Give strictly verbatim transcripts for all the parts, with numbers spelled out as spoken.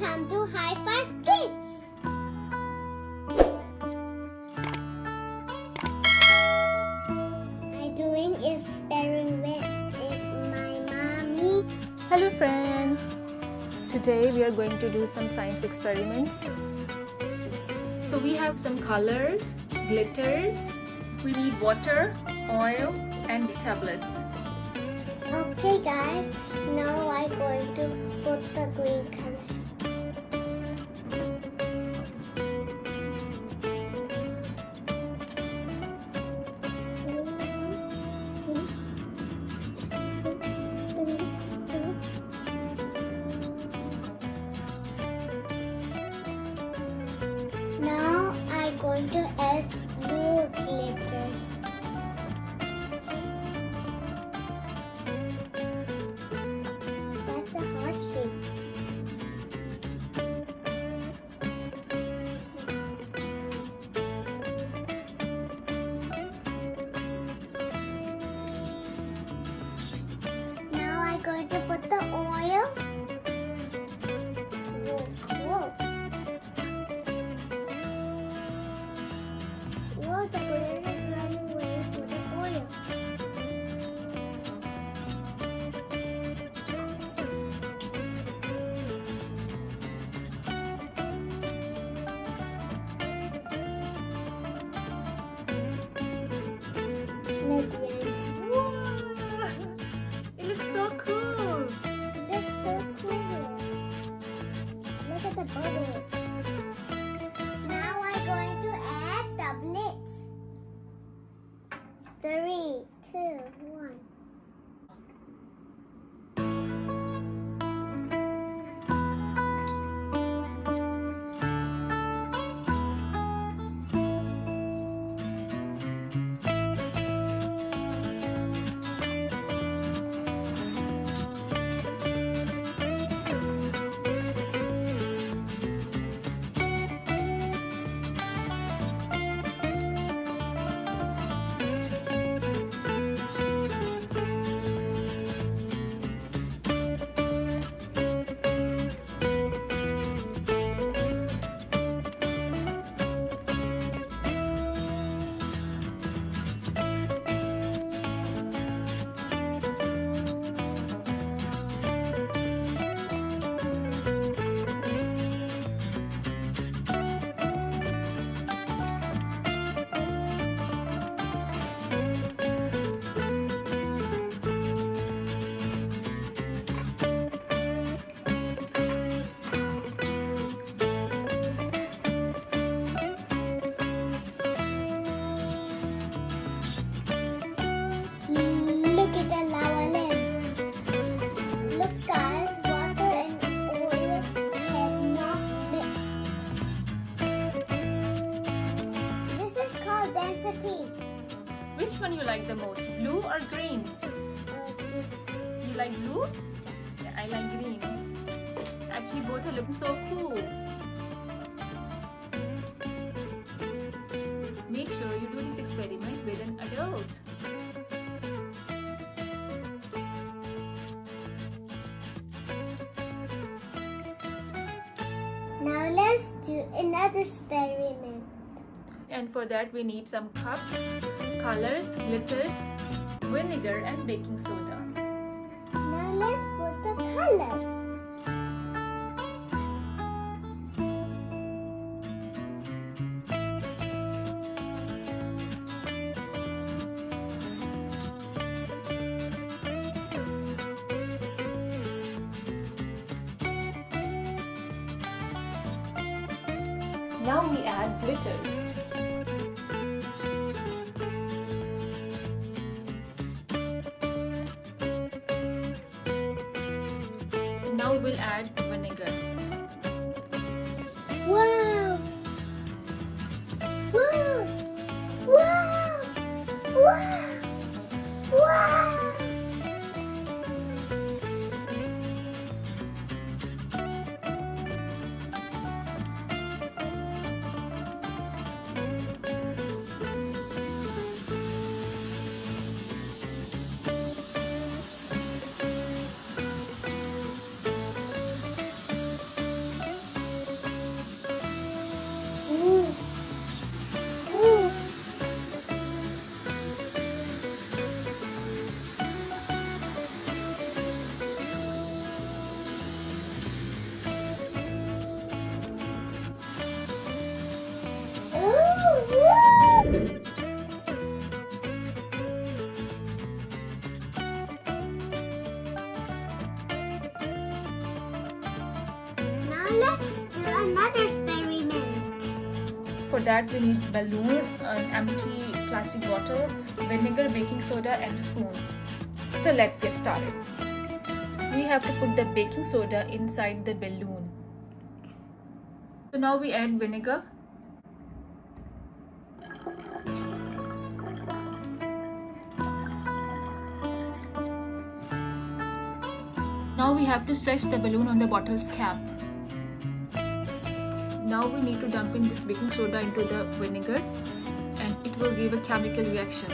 Welcome to High Five Kids! My doing is very well with my mommy. Hello friends! Today we are going to do some science experiments. So we have some colors, glitters, we need water, oil and tablets. Okay guys, now I'm going to put the green color. Now I'm going to add blue glitters. Going to put the oil. Whoa, whoa. Whoa, the glitter is running away from the oil. Maybe now I'm going to add tablets. Three, two, one. Which one you like the most, blue or green? You like blue? Yeah, I like green. Actually, both are looking so cool. Make sure you do this experiment with an adult. Now let's do another experiment. And for that we need some cups, colors, glitters, vinegar and baking soda. Now let's put the colors. Now we add glitters. Now we will add vinegar. Wow! Wow! Wow! Wow! Wow! And let's do another experiment. For that we need balloon, an empty plastic bottle, vinegar, baking soda and spoon. So let's get started. We have to put the baking soda inside the balloon. So now we add vinegar. Now we have to stretch the balloon on the bottle's cap. Now we need to dump in this baking soda into the vinegar and it will give a chemical reaction.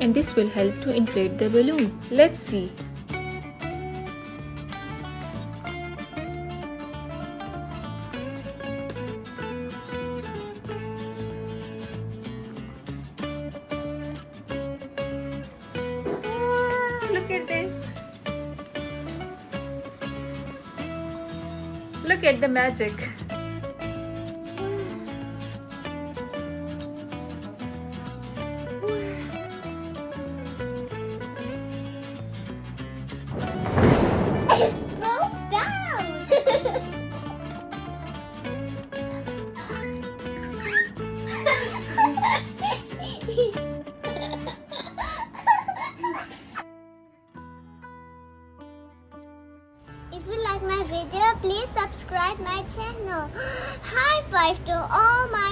And this will help to inflate the balloon. Let's see. Ah, look at this. Look at the magic. It broke down. If you like my video, please subscribe my channel. High five to all my